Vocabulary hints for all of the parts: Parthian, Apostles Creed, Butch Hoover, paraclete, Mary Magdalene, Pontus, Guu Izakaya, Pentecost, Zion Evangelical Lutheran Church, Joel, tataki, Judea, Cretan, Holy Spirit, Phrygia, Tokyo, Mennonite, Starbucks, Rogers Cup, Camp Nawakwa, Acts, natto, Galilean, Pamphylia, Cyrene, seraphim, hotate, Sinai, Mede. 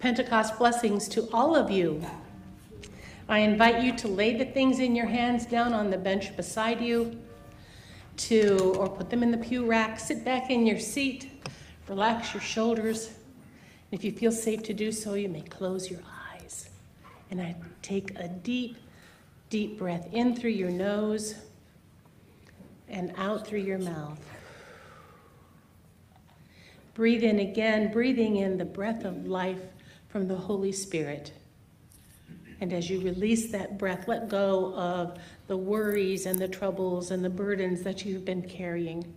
Pentecost blessings to all of you. I invite you to lay the things in your hands down on the bench beside you, or put them in the pew rack. Sit back in your seat, relax your shoulders. If you feel safe to do so, you may close your eyes. And I take a deep, deep breath in through your nose and out through your mouth. Breathe in again, breathing in the breath of life from the Holy Spirit. And as you release that breath, let go of the worries and the troubles and the burdens that you've been carrying.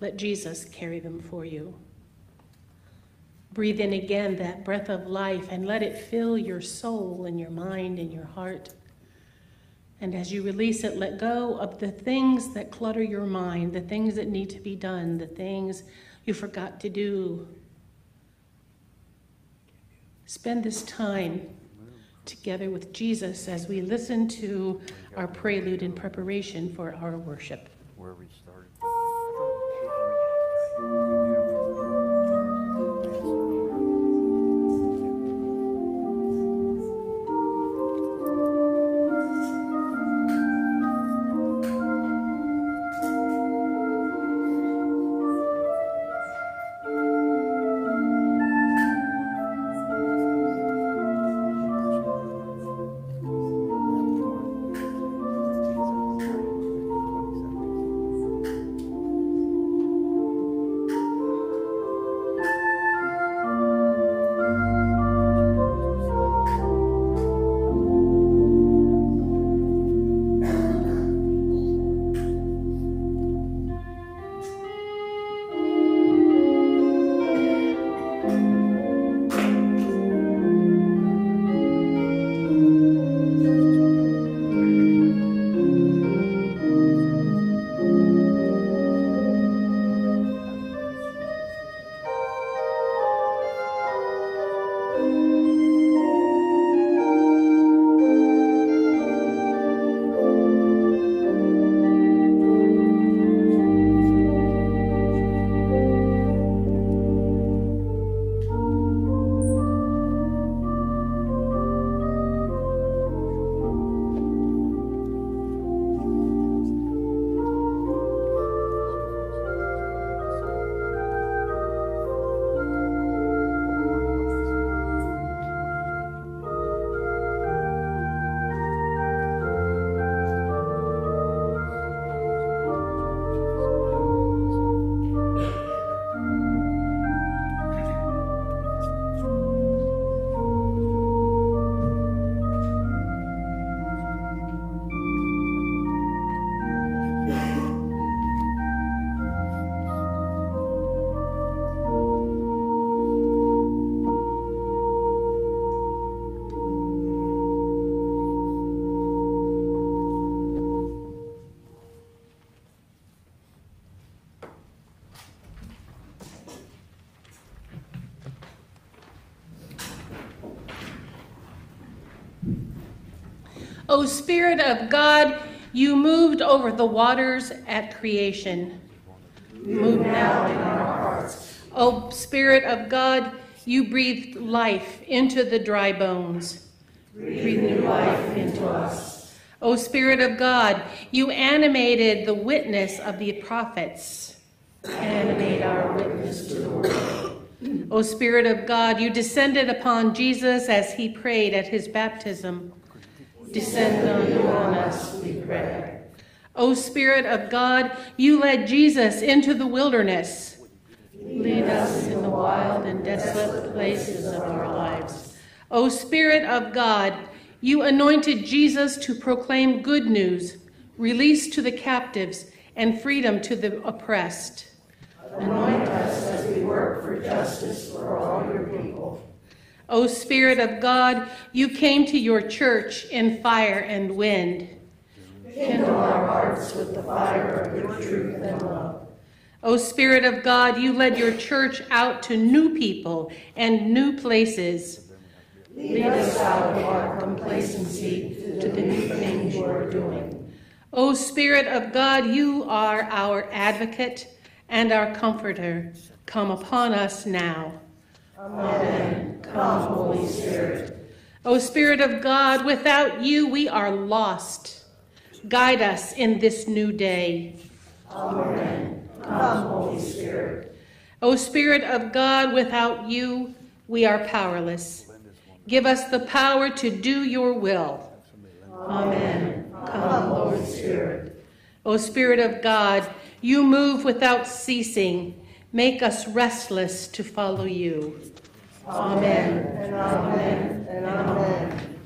Let Jesus carry them for you. Breathe in again that breath of life and let it fill your soul and your mind and your heart. And as you release it, let go of the things that clutter your mind, the things that need to be done, the things you forgot to do. Spend this time together with Jesus as we listen to our prelude in preparation for our worship. Where we started. O Spirit of God, you moved over the waters at creation. Move now in our hearts. O Spirit of God, you breathed life into the dry bones. Breathe new life into us. O Spirit of God, you animated the witness of the prophets. Animate our witness to the world. O Spirit of God, you descended upon Jesus as he prayed at his baptism. Descend on us, we pray. O Spirit of God, you led Jesus into the wilderness. Lead us in the wild and desolate places of our lives. O Spirit of God, you anointed Jesus to proclaim good news, release to the captives, and freedom to the oppressed. Anoint us as we work for justice for all your people. O Spirit of God, you came to your church in fire and wind. Kindle our hearts with the fire of your truth and love. O Spirit of God, you led your church out to new people and new places. Lead us out of our complacency to the new things you are doing. O Spirit of God, you are our advocate and our comforter. Come upon us now. Amen. Come, Holy Spirit. O Spirit of God, without you we are lost. Guide us in this new day. Amen. Come, Holy Spirit. O Spirit of God, without you we are powerless. Give us the power to do your will. Amen. Come, Holy Spirit. O Spirit of God, you move without ceasing. Make us restless to follow you. Amen, and amen, and amen.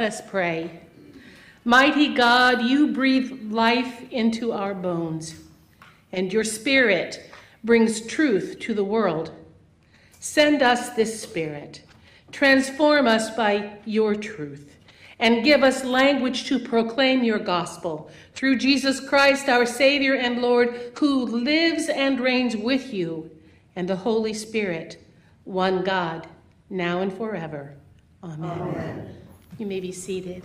Let us pray. Mighty God, you breathe life into our bones, and your Spirit brings truth to the world. Send us this Spirit, transform us by your truth, and give us language to proclaim your gospel through Jesus Christ, our Savior and Lord, who lives and reigns with you and the Holy Spirit, one God, now and forever. Amen. Amen. You may be seated.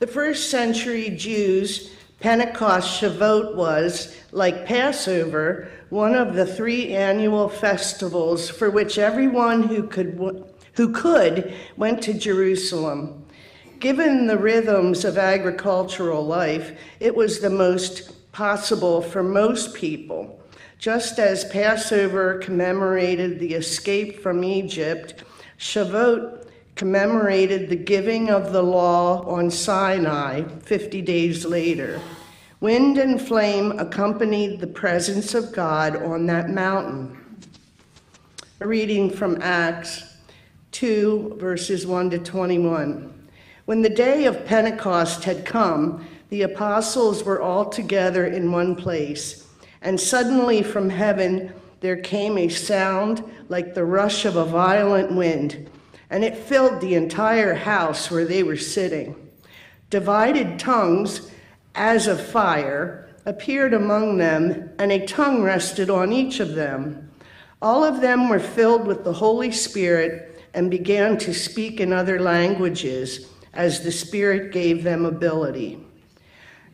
The first century Jews, Pentecost Shavuot was, like Passover, one of the three annual festivals for which everyone who could went to Jerusalem. Given the rhythms of agricultural life, it was the most possible for most people. Just as Passover commemorated the escape from Egypt, Shavuot commemorated the giving of the law on Sinai 50 days later. Wind and flame accompanied the presence of God on that mountain. A reading from Acts 2, verses 1 to 21. When the day of Pentecost had come, the apostles were all together in one place, and suddenly from heaven there came a sound like the rush of a violent wind, and it filled the entire house where they were sitting. Divided tongues, as of fire, appeared among them, and a tongue rested on each of them. All of them were filled with the Holy Spirit and began to speak in other languages as the Spirit gave them ability.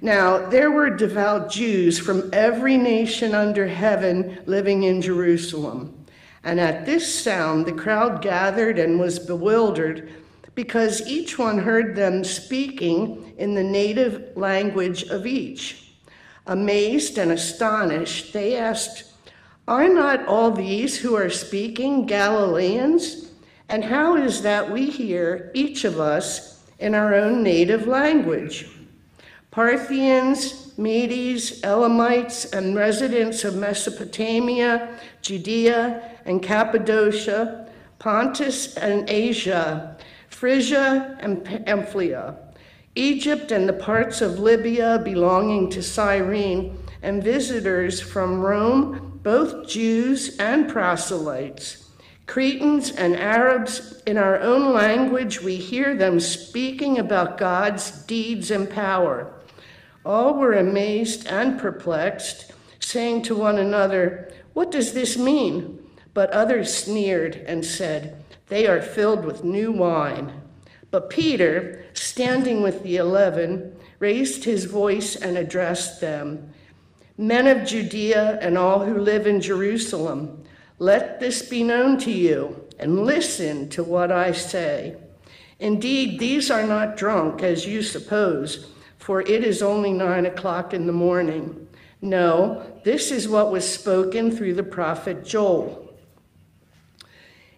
Now, there were devout Jews from every nation under heaven living in Jerusalem. And at this sound, the crowd gathered and was bewildered because each one heard them speaking in the native language of each. Amazed and astonished, they asked, "Are not all these who are speaking Galileans? And how is that we hear, each of us, in our own native language? Parthians, Medes, Elamites, and residents of Mesopotamia, Judea, and Cappadocia, Pontus and Asia, Phrygia and Pamphylia, Egypt and the parts of Libya belonging to Cyrene, and visitors from Rome, both Jews and proselytes, Cretans and Arabs, in our own language we hear them speaking about God's deeds and power." All were amazed and perplexed, saying to one another, "What does this mean?" But others sneered and said, "They are filled with new wine." But Peter, standing with the 11, raised his voice and addressed them, "Men of Judea and all who live in Jerusalem, let this be known to you, and listen to what I say. Indeed, these are not drunk, as you suppose, for it is only 9 o'clock in the morning. No, this is what was spoken through the prophet Joel.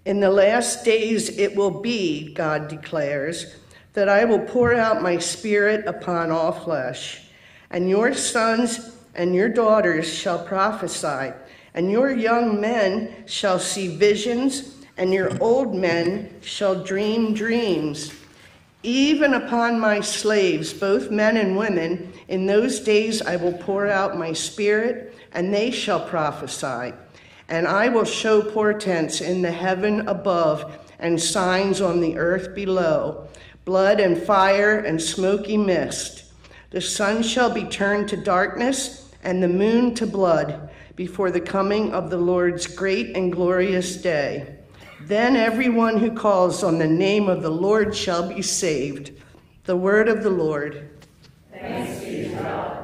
In the last days it will be, God declares, that I will pour out my Spirit upon all flesh, and your sons and your daughters shall prophesy, and your young men shall see visions, and your old men shall dream dreams. Even upon my slaves, both men and women, in those days I will pour out my Spirit, and they shall prophesy. And I will show portents in the heaven above and signs on the earth below, blood and fire and smoky mist. The sun shall be turned to darkness and the moon to blood before the coming of the Lord's great and glorious day. Then everyone who calls on the name of the Lord shall be saved." The word of the Lord. Thanks be to God.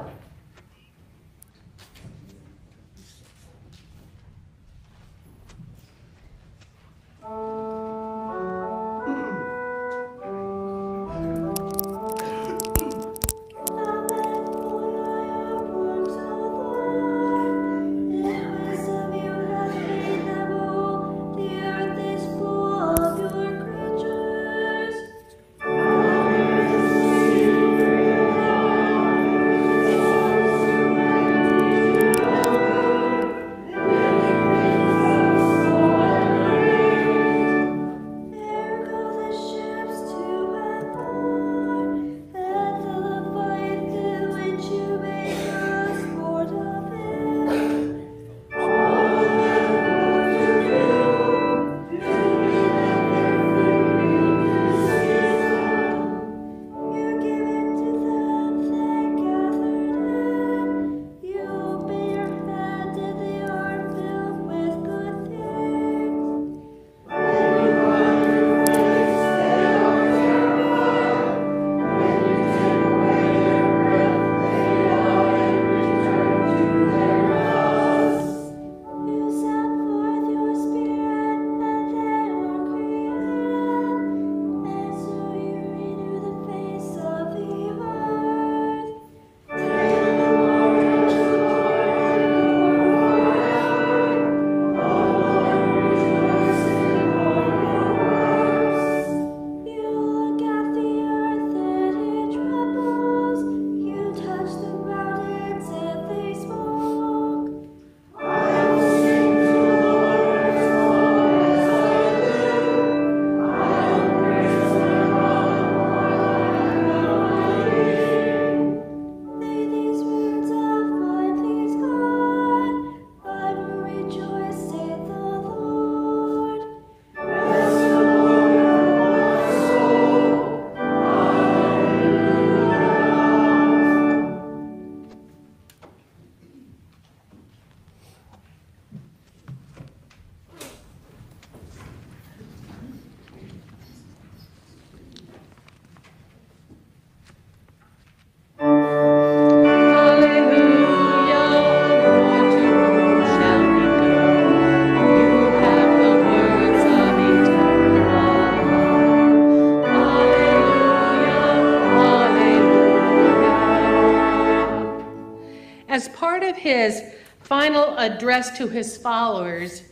his final address to his followers,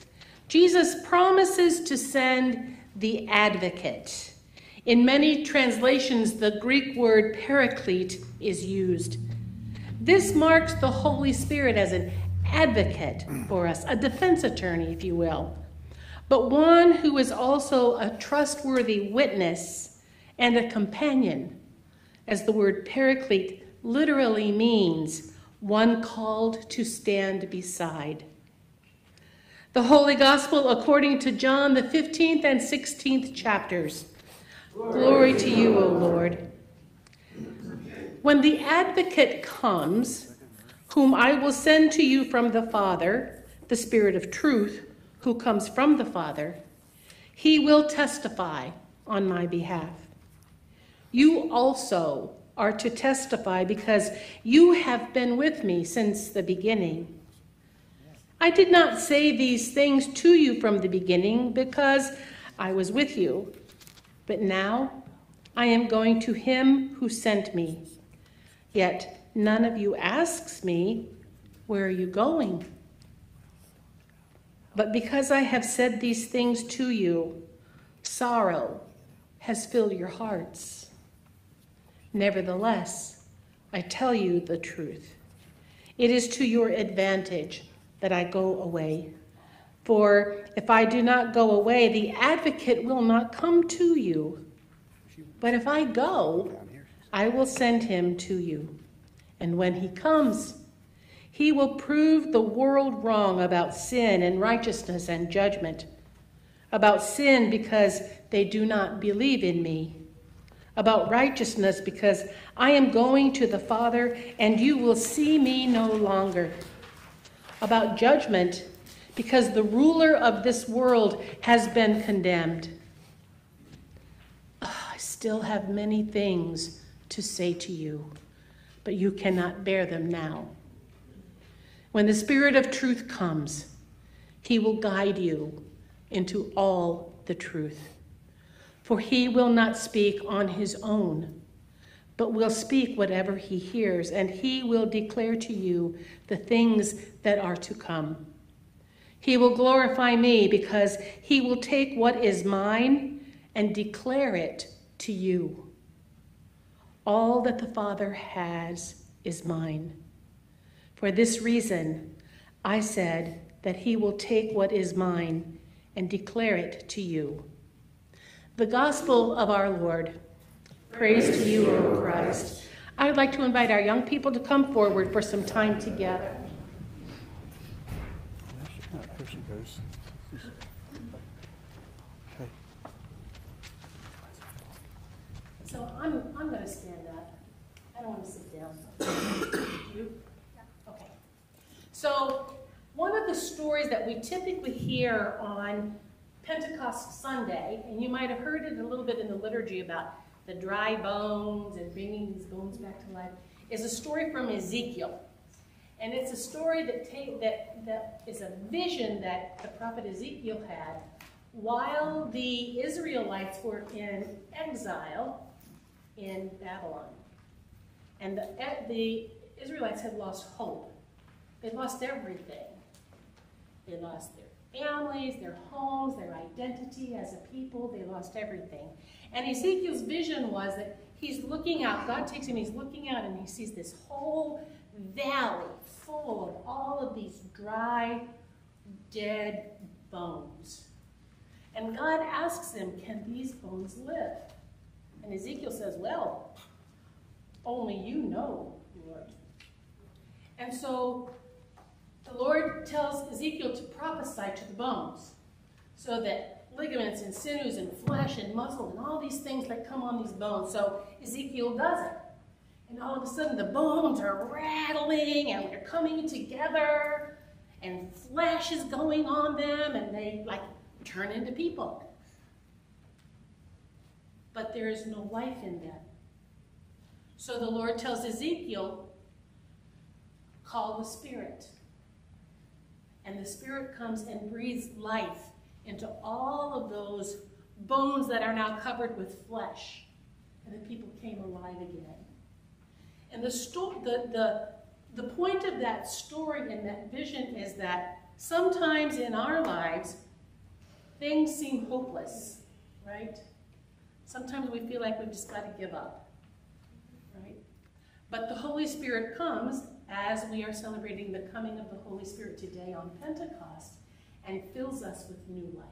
Jesus promises to send the advocate. In many translations, the Greek word paraclete is used. This marks the Holy Spirit as an advocate for us, a defense attorney, if you will, but one who is also a trustworthy witness and a companion, as the word paraclete literally means one called to stand beside. The Holy Gospel according to John, the 15th and 16th chapters. Glory to you, O Lord. When the advocate comes, whom I will send to you from the Father, the Spirit of truth, who comes from the Father, he will testify on my behalf. You also are to testify because you have been with me since the beginning. I did not say these things to you from the beginning because I was with you, but now I am going to him who sent me. Yet none of you asks me, where are you going? But because I have said these things to you, sorrow has filled your hearts. Nevertheless, I tell you the truth. It is to your advantage that I go away. For if I do not go away, the advocate will not come to you. But if I go, I will send him to you. And when he comes, he will prove the world wrong about sin and righteousness and judgment. About sin, because they do not believe in me. About righteousness, because I am going to the Father and you will see me no longer. About judgment, because the ruler of this world has been condemned. I still have many things to say to you, but you cannot bear them now. When the Spirit of truth comes, he will guide you into all the truth. For he will not speak on his own, but will speak whatever he hears, and he will declare to you the things that are to come. He will glorify me because he will take what is mine and declare it to you. All that the Father has is mine. For this reason, I said that he will take what is mine and declare it to you. The gospel of our Lord. Praise to you, O Christ. I would like to invite our young people to come forward for some time together. There she goes. Okay. So I'm going to stand up. I don't want to sit down. You? Okay. So one of the stories that we typically hear on Pentecost Sunday, and you might have heard it a little bit in the liturgy about the dry bones and bringing these bones back to life, is a story from Ezekiel. And it's a story that is a vision that the prophet Ezekiel had while the Israelites were in exile in Babylon. And the Israelites had lost hope. They lost everything. They lost their families, their homes, their identity as a people. They lost everything. And Ezekiel's vision was that he's looking out. God takes him, he's looking out, and he sees this whole valley full of all of these dry, dead bones. And God asks him, can these bones live? And Ezekiel says, well, only you know, Lord. And so the Lord tells Ezekiel to prophesy to the bones so that ligaments and sinews and flesh and muscle and all these things that come on these bones. So Ezekiel does it. And all of a sudden the bones are rattling and they're coming together and flesh is going on them and they like turn into people. But there is no life in them. So the Lord tells Ezekiel, call the Spirit. And the Spirit comes and breathes life into all of those bones that are now covered with flesh. And the people came alive again. And the, the point of that story and that vision is that sometimes in our lives, things seem hopeless, right? Sometimes we feel like we've just got to give up, right? But the Holy Spirit comes, as we are celebrating the coming of the Holy Spirit today on Pentecost, and fills us with new life.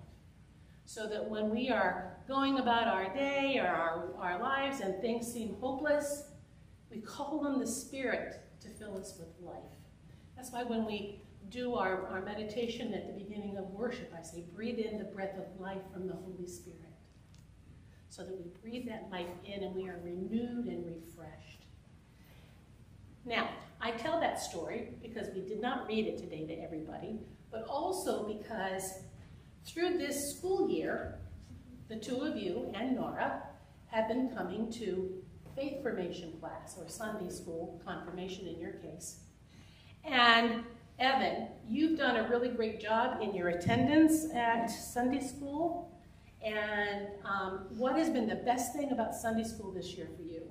So that when we are going about our day or our lives and things seem hopeless, we call on the Spirit to fill us with life. That's why when we do our meditation at the beginning of worship, I say, breathe in the breath of life from the Holy Spirit. So that we breathe that life in and we are renewed and refreshed. Now, I tell that story because we did not read it today to everybody, but also because through this school year, the two of you and Nora have been coming to faith formation class, or Sunday school, confirmation in your case. And Evan, you've done a really great job in your attendance at Sunday school. And what has been the best thing about Sunday school this year for you?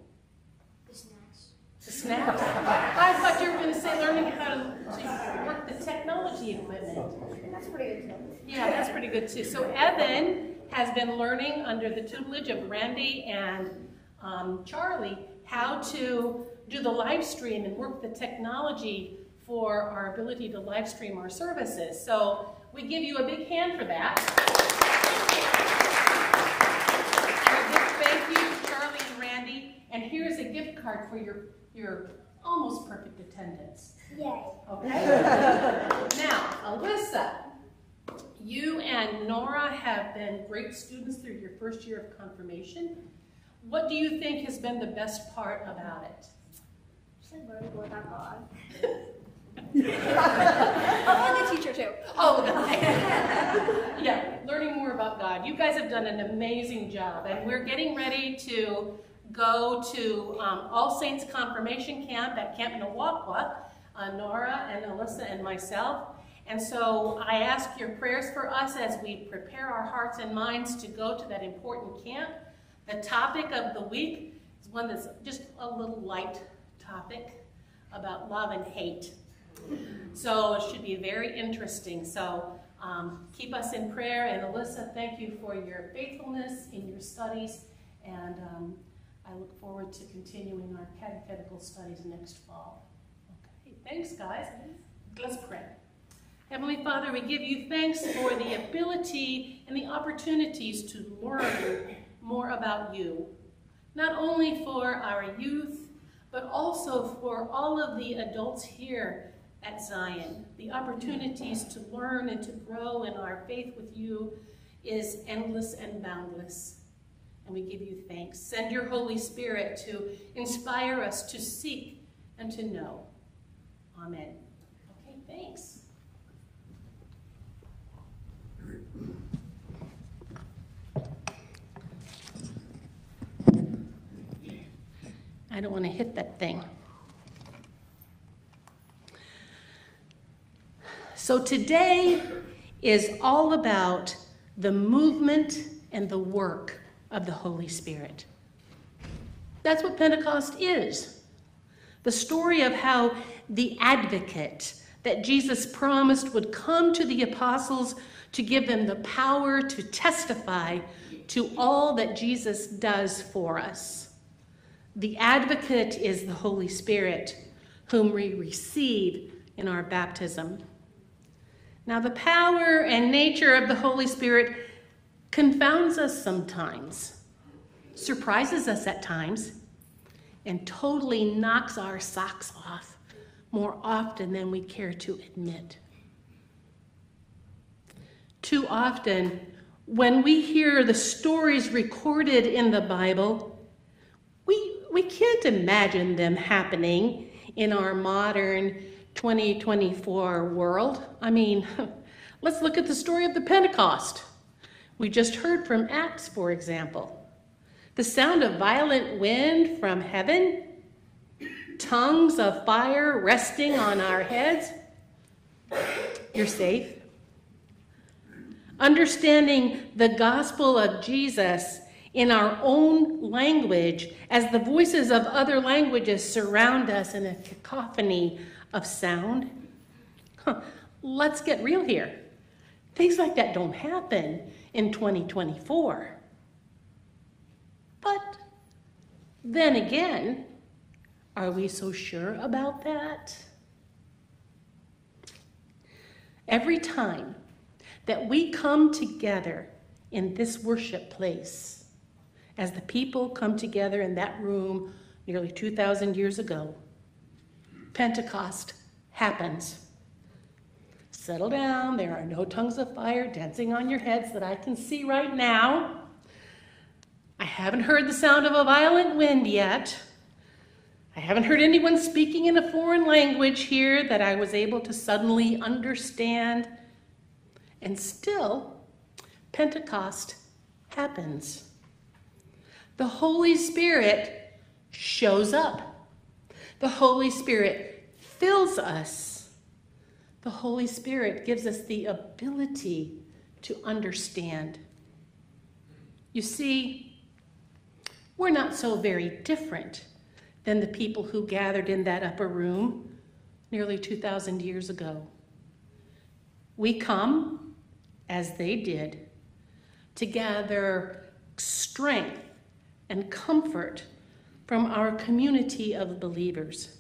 The snacks. The snacks? I thought you were going to say learning how to work the technology equipment. That's pretty good too. Yeah, that's pretty good too. So Evan has been learning under the tutelage of Randy and Charlie how to do the live stream and work the technology for our ability to live stream our services. So we give you a big hand for that. And a big thank you, Charlie and Randy. And here's a gift card for your almost perfect attendance. Yay. Okay. Now, Alyssa, you and Nora have been great students through your first year of confirmation. What do you think has been the best part about it? She's learning about God. I'm a teacher too. Oh, okay. Yeah, learning more about God. You guys have done an amazing job, and we're getting ready to go to All Saints Confirmation Camp at Camp Nawakwa, Nora and Alyssa and myself. And so I ask your prayers for us as we prepare our hearts and minds to go to that important camp. The topic of the week is one that's just a little light topic about love and hate. So it should be very interesting. So keep us in prayer. And Alyssa, thank you for your faithfulness in your studies. And I look forward to continuing our catechetical studies next fall. Okay, thanks, guys. Let's pray. Heavenly Father, we give you thanks for the ability and the opportunities to learn more about you, not only for our youth, but also for all of the adults here at Zion. The opportunities to learn and to grow in our faith with you is endless and boundless. And we give you thanks. Send your Holy Spirit to inspire us to seek and to know. Amen. Okay, thanks. I don't want to hit that thing. So today is all about the movement and the work of the Holy Spirit. That's what Pentecost is. The story of how the advocate that Jesus promised would come to the apostles to give them the power to testify to all that Jesus does for us. The advocate is the Holy Spirit, whom we receive in our baptism. Now, the power and nature of the Holy Spirit confounds us sometimes, surprises us at times, and totally knocks our socks off more often than we care to admit. Too often, when we hear the stories recorded in the Bible, we can't imagine them happening in our modern 2024 world. I mean, let's look at the story of the Pentecost. We just heard from Acts, for example. The sound of violent wind from heaven, tongues of fire resting on our heads. You're safe. Understanding the gospel of Jesus in our own language, as the voices of other languages surround us in a cacophony of sound. Let's get real here. Things like that don't happen in 2024. But then again, are we so sure about that? Every time that we come together in this worship place, as the people come together in that room nearly 2,000 years ago, Pentecost happens. Settle down, there are no tongues of fire dancing on your heads that I can see right now. I haven't heard the sound of a violent wind yet. I haven't heard anyone speaking in a foreign language here that I was able to suddenly understand. And still, Pentecost happens. The Holy Spirit shows up. The Holy Spirit fills us. The Holy Spirit gives us the ability to understand. You see, we're not so very different than the people who gathered in that upper room nearly 2,000 years ago. We come, as they did, to gather strength and comfort from our community of believers.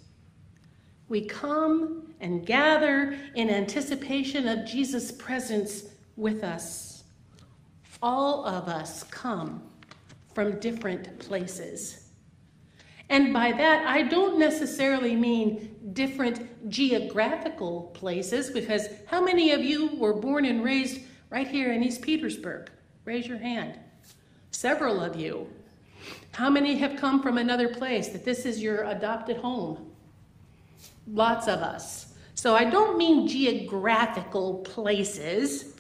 We come and gather in anticipation of Jesus' presence with us. All of us come from different places. And by that, I don't necessarily mean different geographical places, because how many of you were born and raised right here in East Petersburg? Raise your hand. Several of you. How many have come from another place, that this is your adopted home? Lots of us. So I don't mean geographical places.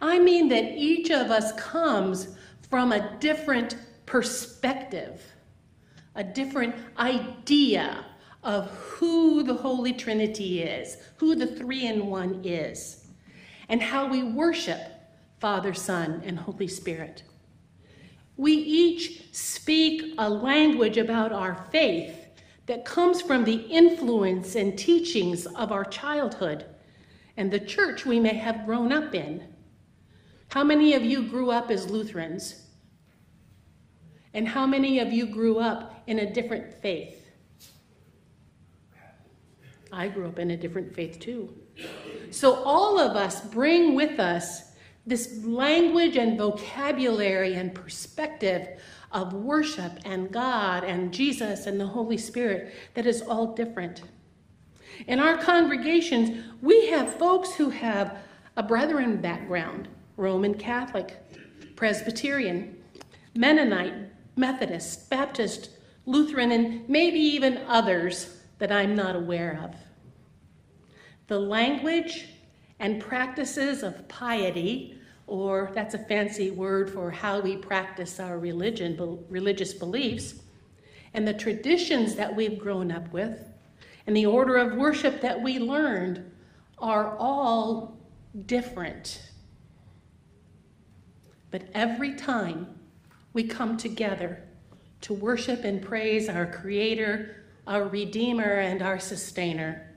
I mean that each of us comes from a different perspective, a different idea of who the Holy Trinity is, who the three-in-one is, and how we worship Father, Son, and Holy Spirit. We each speak a language about our faith that comes from the influence and teachings of our childhood and the church we may have grown up in. How many of you grew up as Lutherans? And how many of you grew up in a different faith? I grew up in a different faith too. So all of us bring with us this language and vocabulary and perspective of worship and God and Jesus and the Holy Spirit that is all different. In our congregations, we have folks who have a brethren background, Roman Catholic, Presbyterian, Mennonite, Methodist, Baptist, Lutheran, and maybe even others that I'm not aware of. The language and practices of piety, or that's a fancy word for how we practice our religious beliefs, and the traditions that we've grown up with, and the order of worship that we learned are all different. But every time we come together to worship and praise our Creator, our Redeemer, and our Sustainer,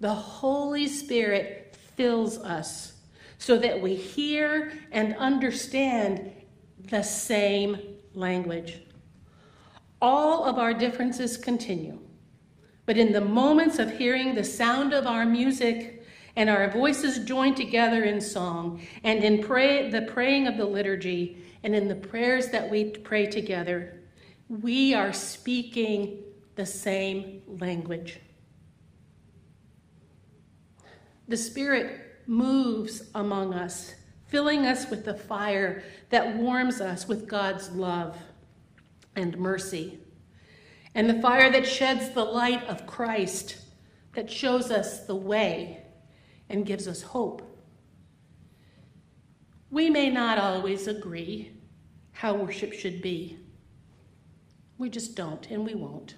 the Holy Spirit fills us so that we hear and understand the same language. All of our differences continue, but in the moments of hearing the sound of our music and our voices joined together in song and in the praying of the liturgy, and in the prayers that we pray together, we are speaking the same language. The Spirit moves among us, filling us with the fire that warms us with God's love and mercy, and the fire that sheds the light of Christ, that shows us the way and gives us hope. We may not always agree how worship should be. We just don't, and we won't.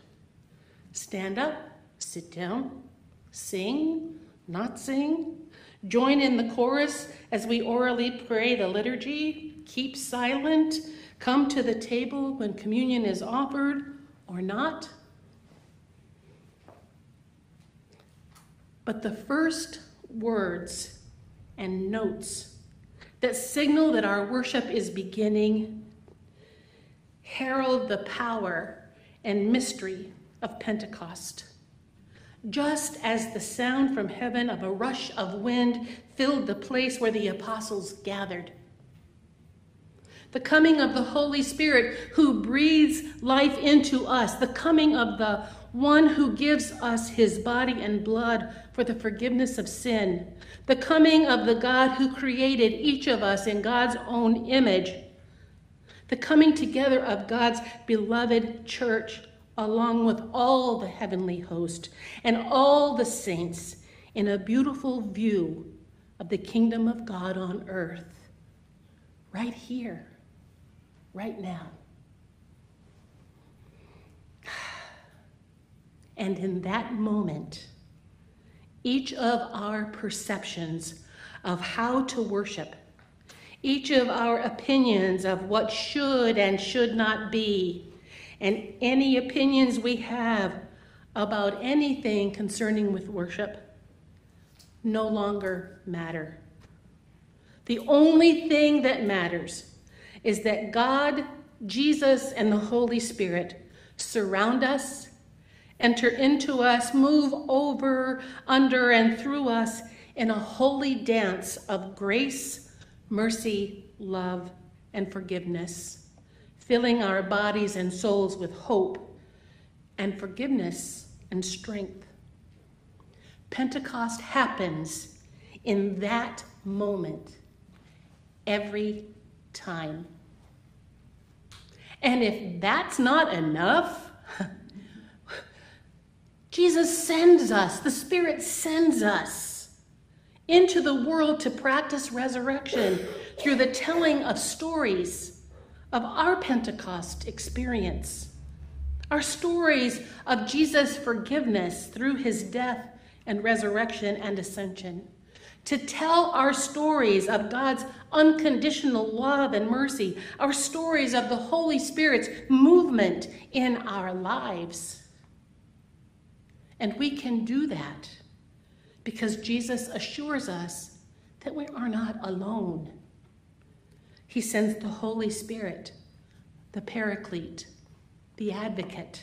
Stand up, sit down, sing, not sing, join in the chorus as we orally pray the liturgy, keep silent, come to the table when communion is offered or not. but the first words and notes that signal that our worship is beginning herald the power and mystery of Pentecost. Just as the sound from heaven of a rush of wind filled the place where the apostles gathered, the coming of the Holy Spirit who breathes life into us, the coming of the one who gives us his body and blood for the forgiveness of sin, the coming of the God who created each of us in God's own image, the coming together of God's beloved church along with all the heavenly host and all the saints in a beautiful view of the kingdom of God on earth, right here, right now. And in that moment, each of our perceptions of how to worship, each of our opinions of what should and should not be, and any opinions we have about anything concerning with worship no longer matter. The only thing that matters is that God, Jesus, and the Holy Spirit surround us, enter into us, move over, under, and through us in a holy dance of grace, mercy, love, and forgiveness, filling our bodies and souls with hope and forgiveness and strength. Pentecost happens in that moment every time. And if that's not enough, Jesus sends us, the Spirit sends us into the world to practice resurrection through the telling of stories of our Pentecost experience, our stories of Jesus' forgiveness through his death and resurrection and ascension, to tell our stories of God's unconditional love and mercy, our stories of the Holy Spirit's movement in our lives. And we can do that because Jesus assures us that we are not alone. He sends the Holy Spirit, the paraclete, the advocate,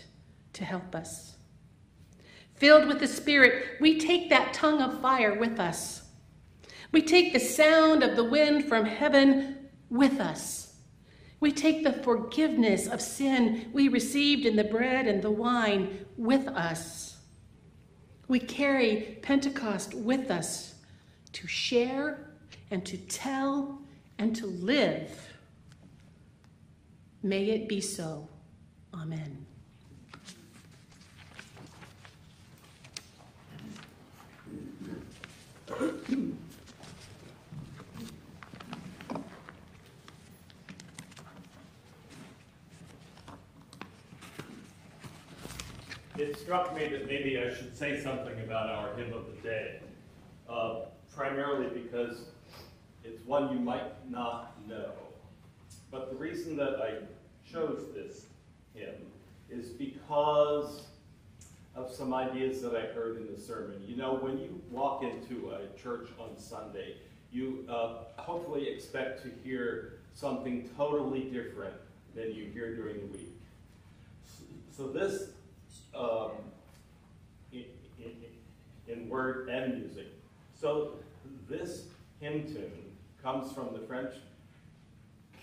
to help us. Filled with the Spirit, we take that tongue of fire with us. We take the sound of the wind from heaven with us. We take the forgiveness of sin we received in the bread and the wine with us. We carry Pentecost with us to share and to tell and to live. May it be so. Amen. It struck me that maybe I should say something about our hymn of the day, primarily because it's one you might not know. But the reason that I chose this hymn is because of some ideas that I heard in the sermon. You know, when you walk into a church on Sunday, you hopefully expect to hear something totally different than you hear during the week. So this, in word and music, so this hymn tune comes from the French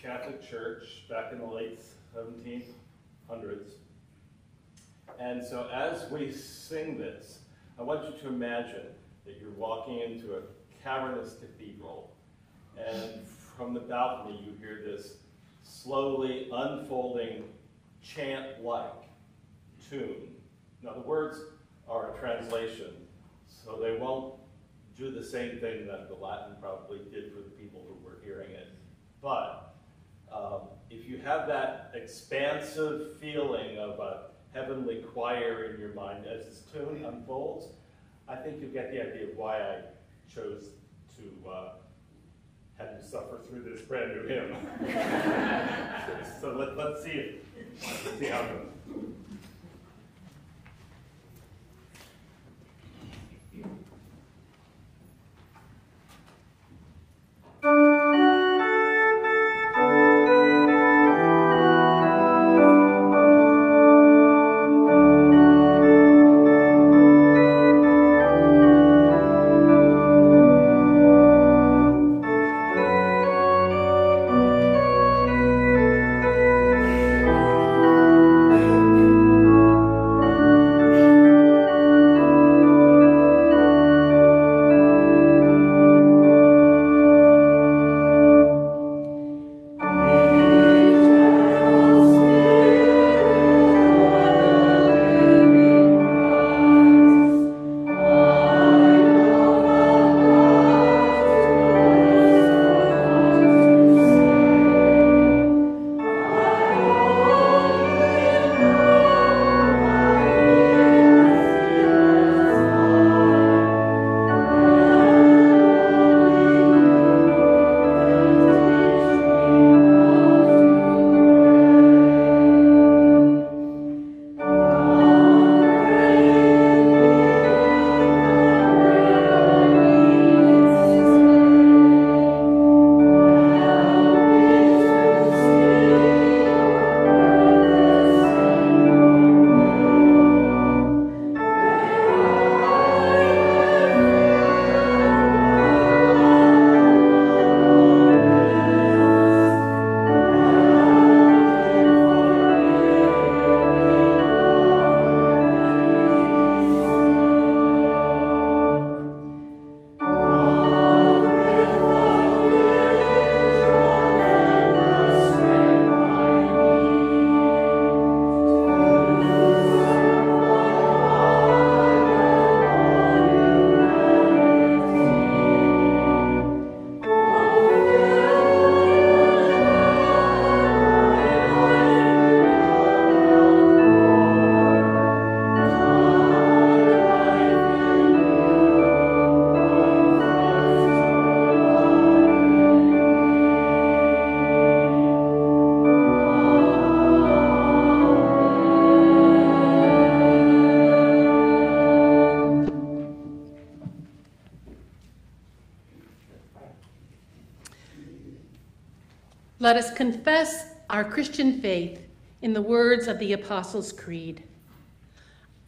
Catholic Church back in the late 1700s. And so as we sing this, I want you to imagine that you're walking into a cavernous cathedral, and from the balcony you hear this slowly unfolding chant-like tune. Now the words are a translation, so they won't do the same thing that the Latin probably did for the people who were hearing it. But if you have that expansive feeling of a heavenly choir in your mind as this tune unfolds, I think you get the idea of why I chose to have you suffer through this brand new hymn. So let's see it. Let's see how it goes. Let us confess our Christian faith in the words of the Apostles Creed.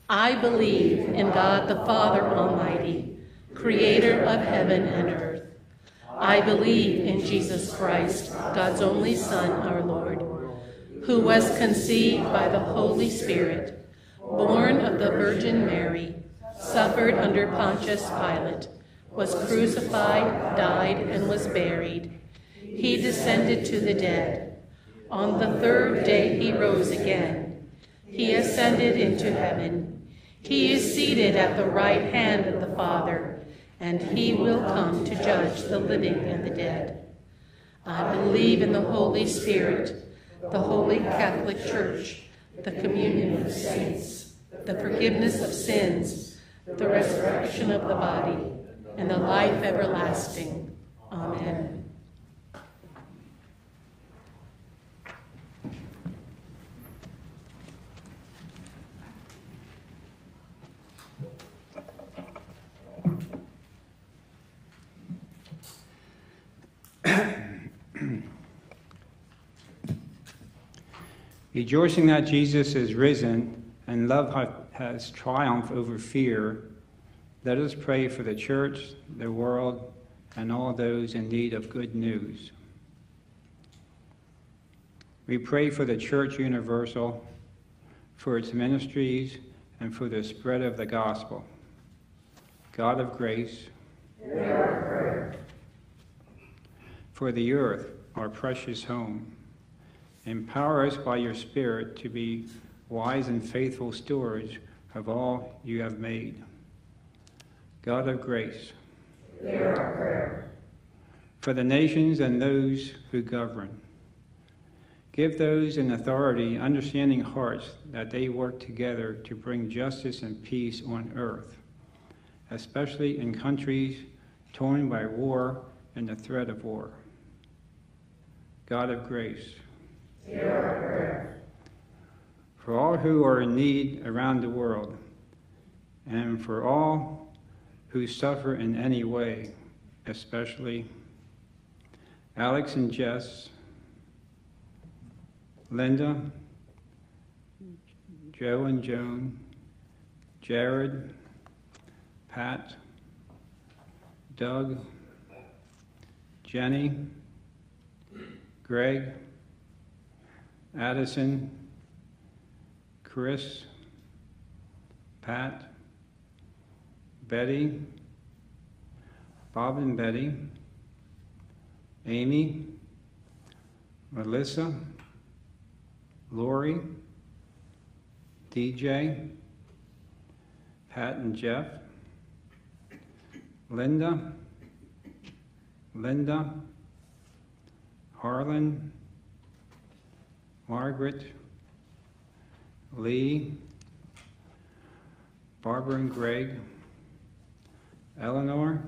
I believe in God the Father Almighty, creator of heaven and earth. I believe in Jesus Christ, God's only Son, our Lord, who was conceived by the Holy Spirit, born of the Virgin Mary, suffered under Pontius Pilate, was crucified, died, and was buried. He descended to the dead. On the third day he rose again. He ascended into heaven. He is seated at the right hand of the Father, and he will come to judge the living and the dead. I believe in the Holy Spirit, the Holy Catholic Church, the communion of saints, the forgiveness of sins, the resurrection of the body, and the life everlasting. Amen. Rejoicing that Jesus is risen and love has triumphed over fear, let us pray for the church, the world, and all those in need of good news. We pray for the Church Universal, for its ministries, and for the spread of the gospel. God of grace, hear our prayer. For the earth, our precious home, empower us by your Spirit to be wise and faithful stewards of all you have made. God of grace, hear our prayer. For the nations and those who govern, give those in authority understanding hearts that they work together to bring justice and peace on earth, especially in countries torn by war and the threat of war. God of grace, hear our prayer. For all who are in need around the world, and for all who suffer in any way, especially Alex and Jess, Linda, Joe and Joan, Jared, Pat, Doug, Jenny, Greg, Addison, Chris, Pat, Betty, Bob and Betty, Amy, Melissa, Lori, DJ, Pat and Jeff, Linda, Harlan, Margaret, Lee, Barbara and Greg, Eleanor,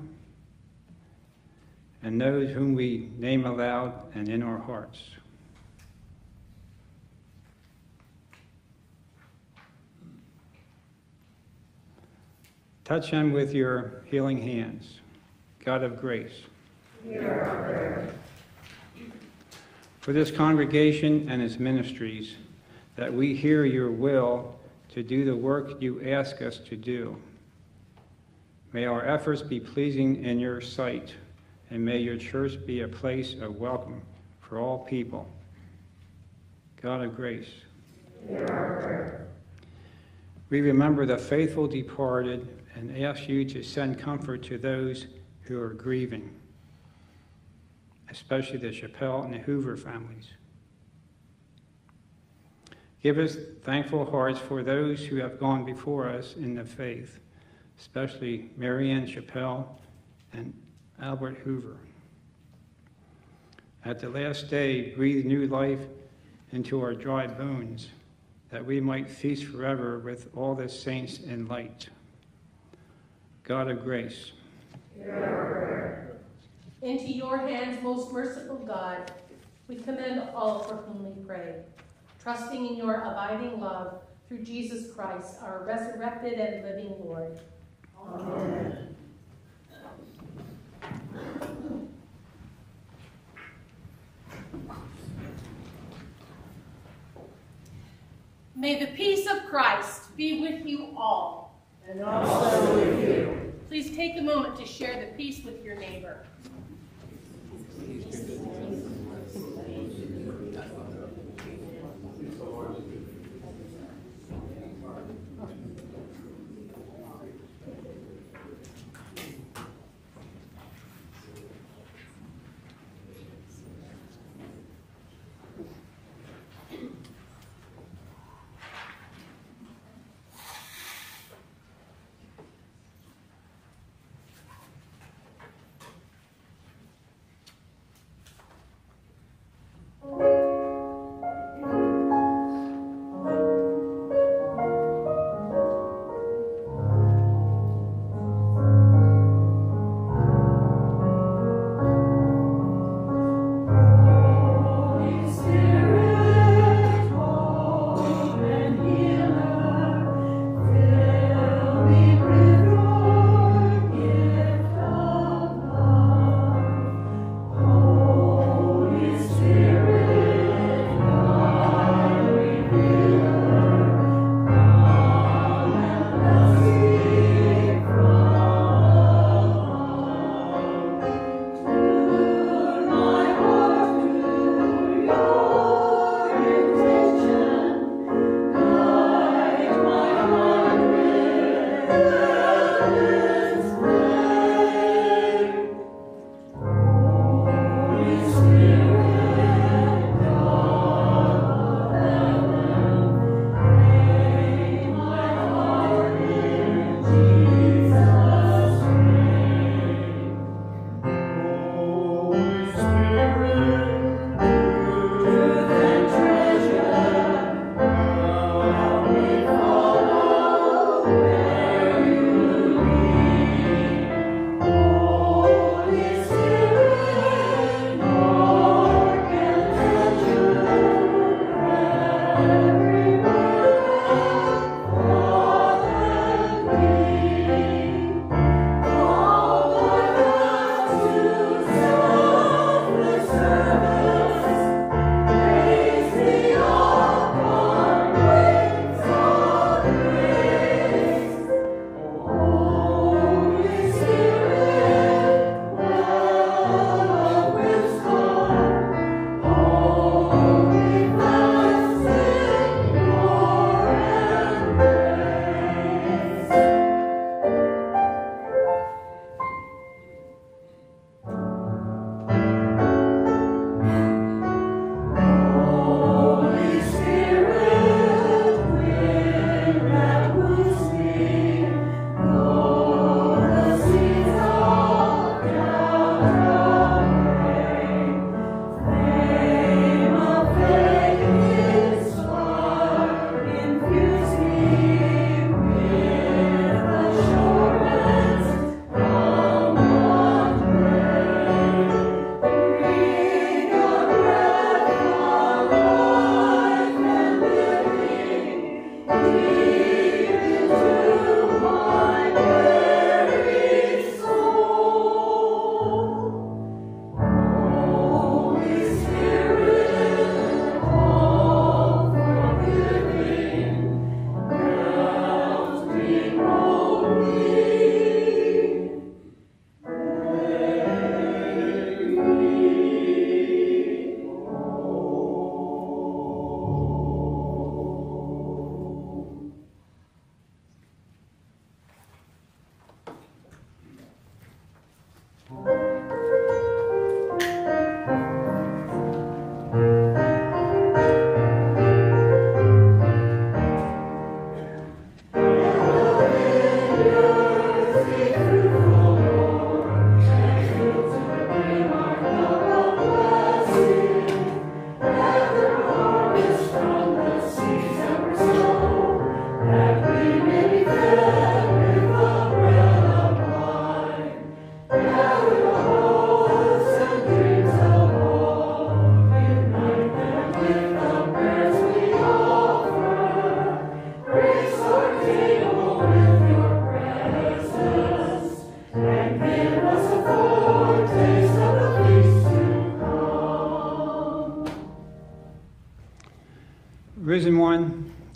and those whom we name aloud and in our hearts. Touch them with your healing hands. God of grace, hear our prayer. For this congregation and its ministries, that we hear your will to do the work you ask us to do. May our efforts be pleasing in your sight, and may your church be a place of welcome for all people. God of grace, hear our prayer. We remember the faithful departed and ask you to send comfort to those who are grieving, especially the Chappelle and the Hoover families. Give us thankful hearts for those who have gone before us in the faith, especially Marianne Chappelle and Albert Hoover. At the last day, breathe new life into our dry bones, that we might feast forever with all the saints in light. God of grace, hear our prayer. Into your hands, most merciful God, we commend all for whom we pray, trusting in your abiding love through Jesus Christ, our resurrected and living Lord. Amen. Amen. May the peace of Christ be with you all. And also with you. Please take a moment to share the peace with your neighbor.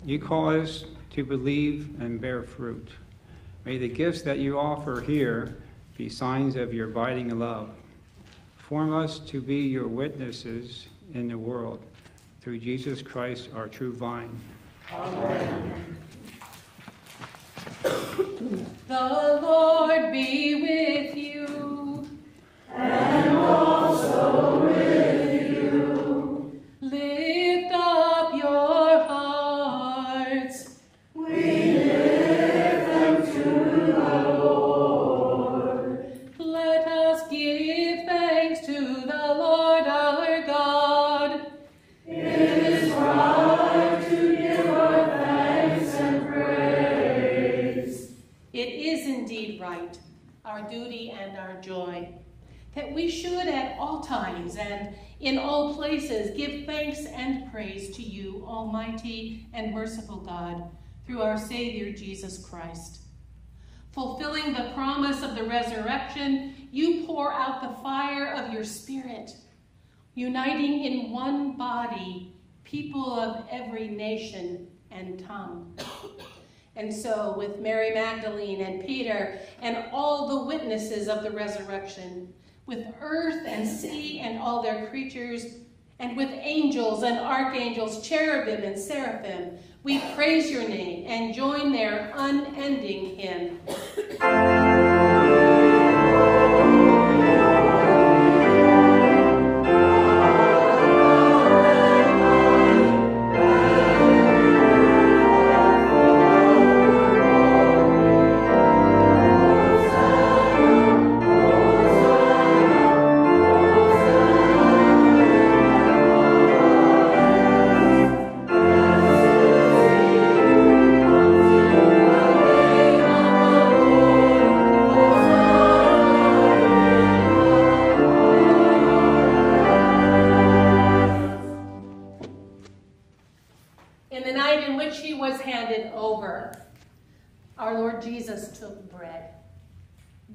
you cause to believe and bear fruit. May the gifts that you offer here be signs of your abiding love. Form us to be your witnesses in the world, through Jesus Christ, our true vine. Amen. The Lord be with you. And also with you. Lift up your hearts. We lift them to the Lord. Let us give thanks to the Lord our God. It is right to give our thanks and praise. It is indeed right, our duty and our joy, that we should at all times and in all places give thanks and praise to you, almighty and merciful God, through our Savior Jesus Christ. Fulfilling the promise of the resurrection, you pour out the fire of your Spirit, uniting in one body people of every nation and tongue. And so, with Mary Magdalene and Peter and all the witnesses of the resurrection, with earth and sea and all their creatures, and with angels and archangels, cherubim and seraphim, we praise your name and join their unending hymn.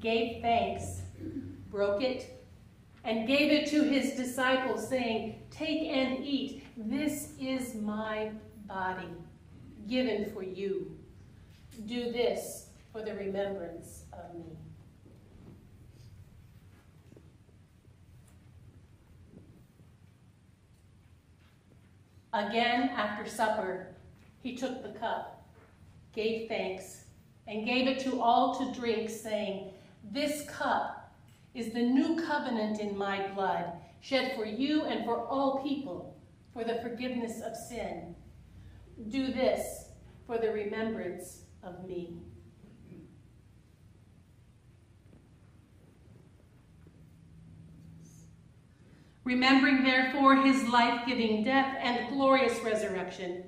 Gave thanks, broke it, and gave it to his disciples, saying, "Take and eat. This is my body, given for you. Do this for the remembrance of me." Again, after supper, he took the cup, gave thanks, and gave it to all to drink, saying, "This cup is the new covenant in my blood, shed for you and for all people, for the forgiveness of sin. Do this for the remembrance of me." Remembering, therefore, his life-giving death and glorious resurrection,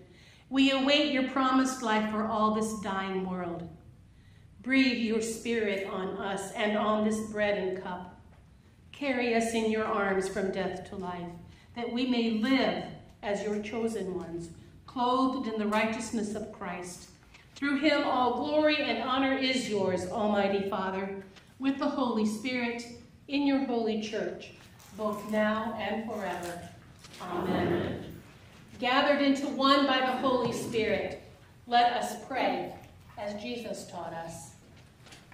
we await your promised life for all this dying world. Breathe your Spirit on us and on this bread and cup. Carry us in your arms from death to life, that we may live as your chosen ones, clothed in the righteousness of Christ. Through him all glory and honor is yours, Almighty Father, with the Holy Spirit, in your holy church, both now and forever. Amen. Amen. Gathered into one by the Holy Spirit, let us pray as Jesus taught us.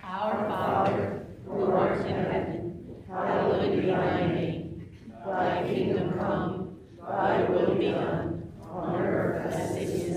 Our Father, who art in heaven, hallowed be thy name. Thy kingdom come, thy will be done, on earth as it is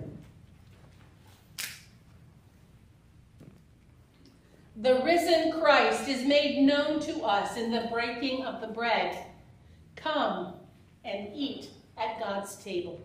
The risen Christ is made known to us in the breaking of the bread. Come and eat at God's table.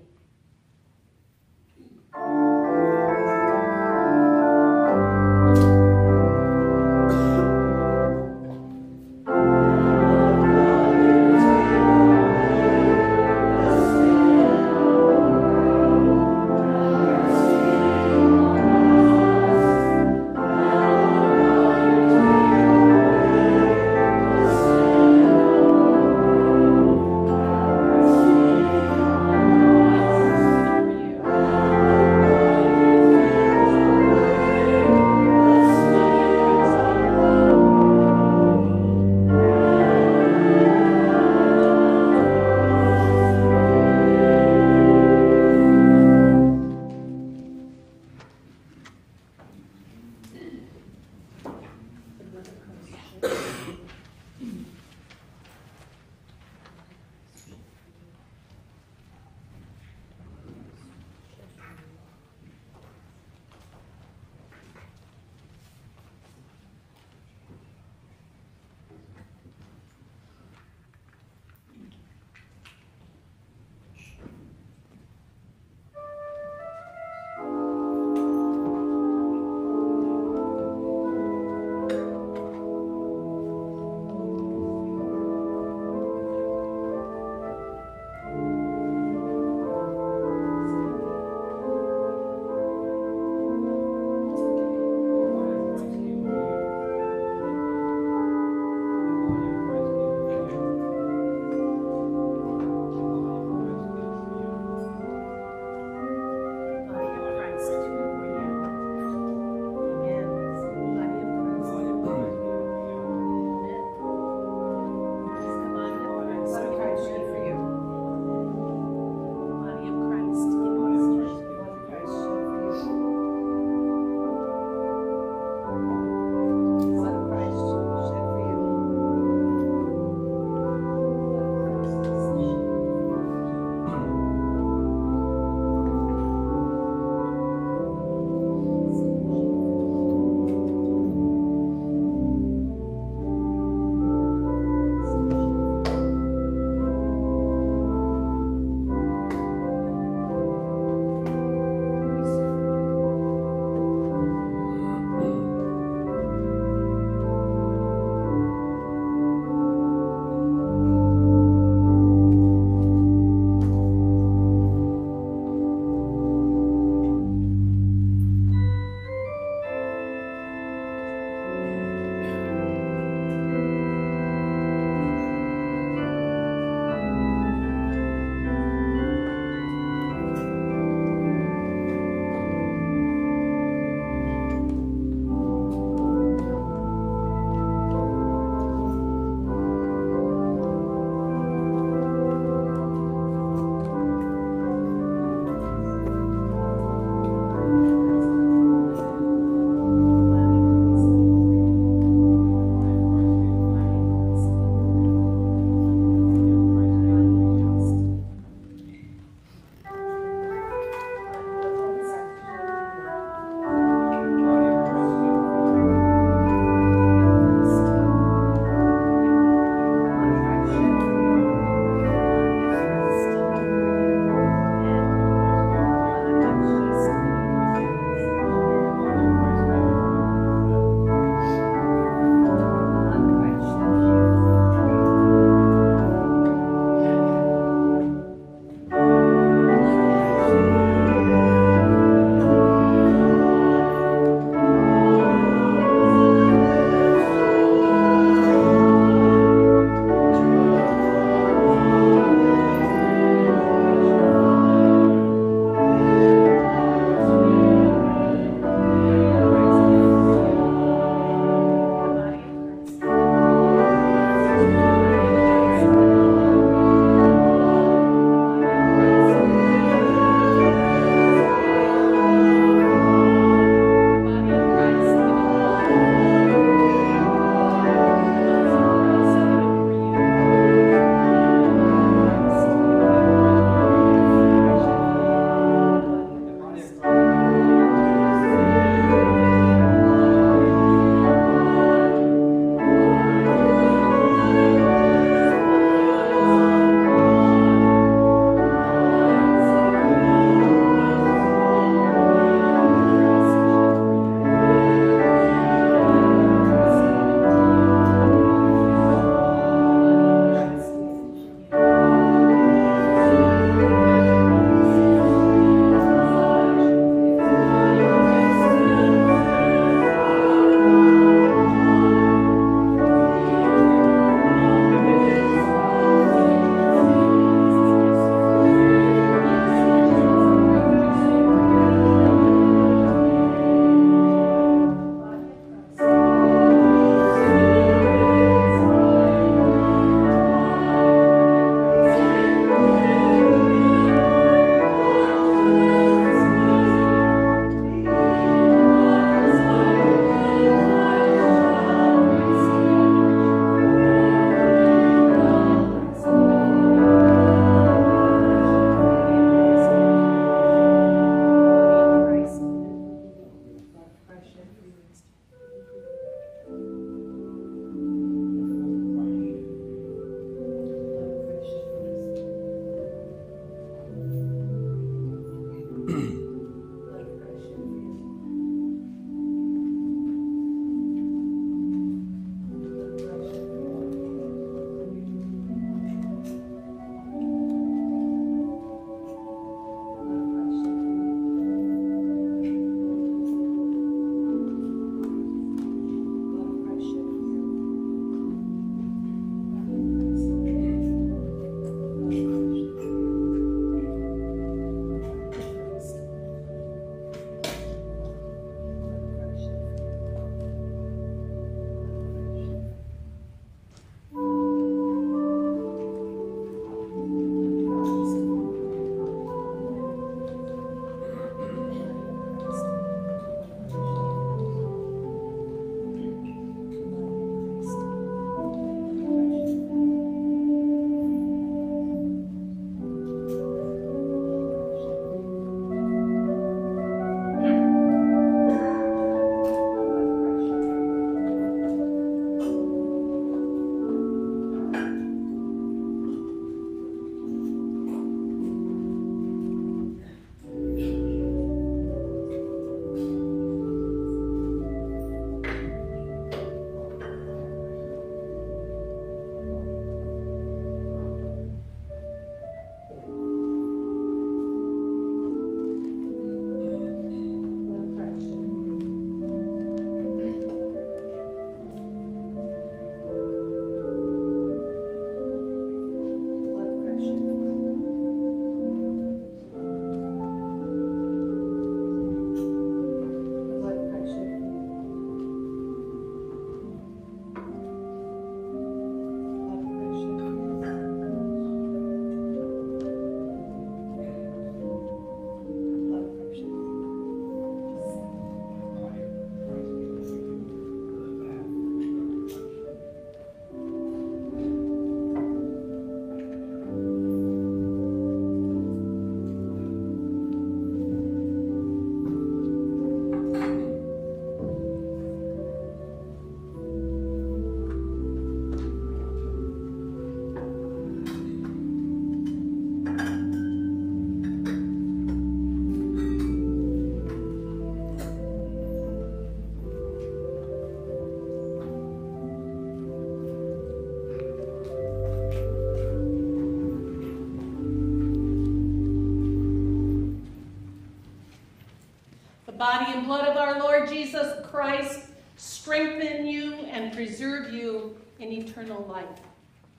body and blood of our Lord Jesus Christ strengthen you and preserve you in eternal life.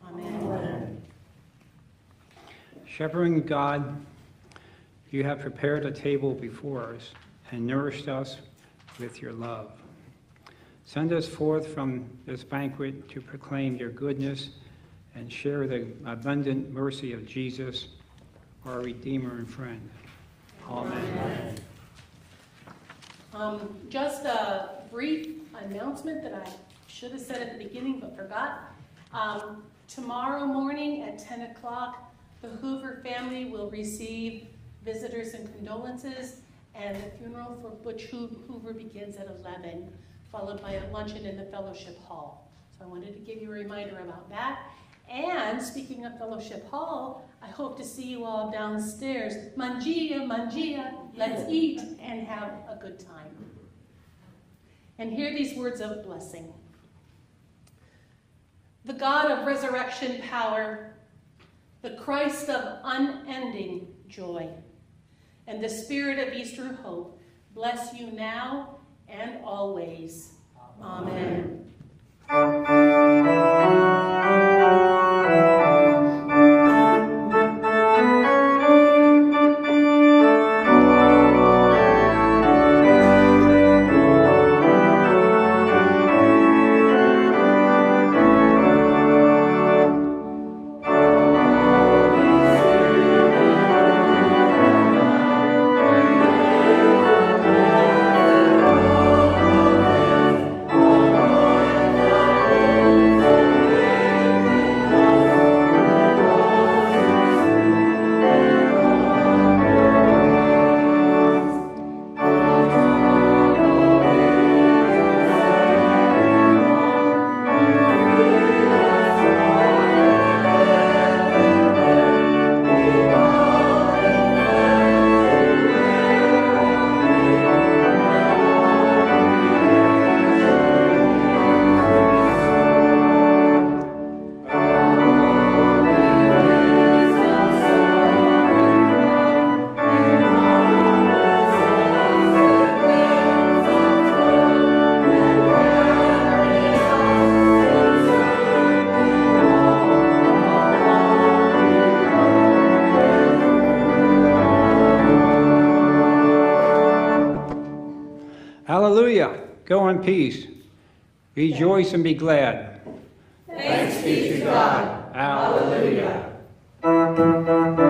Amen. Amen. Shepherding God, you have prepared a table before us and nourished us with your love. Send us forth from this banquet to proclaim your goodness and share the abundant mercy of Jesus, our Redeemer and friend. Amen. Amen. Just a brief announcement that I should have said at the beginning but forgot. Tomorrow morning at 10 o'clock, the Hoover family will receive visitors and condolences, and the funeral for Butch Hoover begins at 11, followed by a luncheon in the fellowship hall. So I wanted to give you a reminder about that. And speaking of fellowship hall, I hope to see you all downstairs. Mangia, mangia, let's eat and have a good time. And hear these words of blessing. The God of resurrection power, the Christ of unending joy, and the Spirit of Easter hope, bless you now and always. Amen. Amen. Go in peace. Rejoice and be glad. Thanks be to God. Hallelujah.